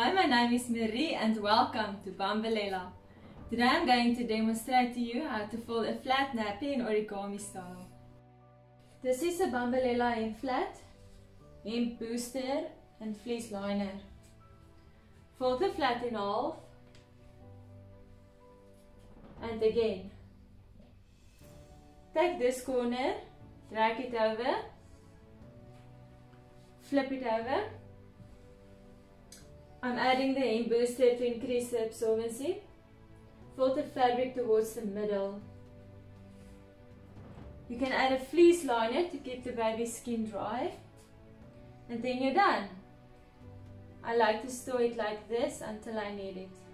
Hi, my name is Marie and welcome to Bumbelela. Today I'm going to demonstrate to you how to fold a flat nappy in origami style. This is a Bumbelela in flat, hemp booster and fleece liner. Fold the flat in half and again. Take this corner, drag it over, flip it over. I'm adding the hemp booster to increase the absorbency. Fold the fabric towards the middle. You can add a fleece liner to keep the baby's skin dry. And then you're done. I like to store it like this until I need it.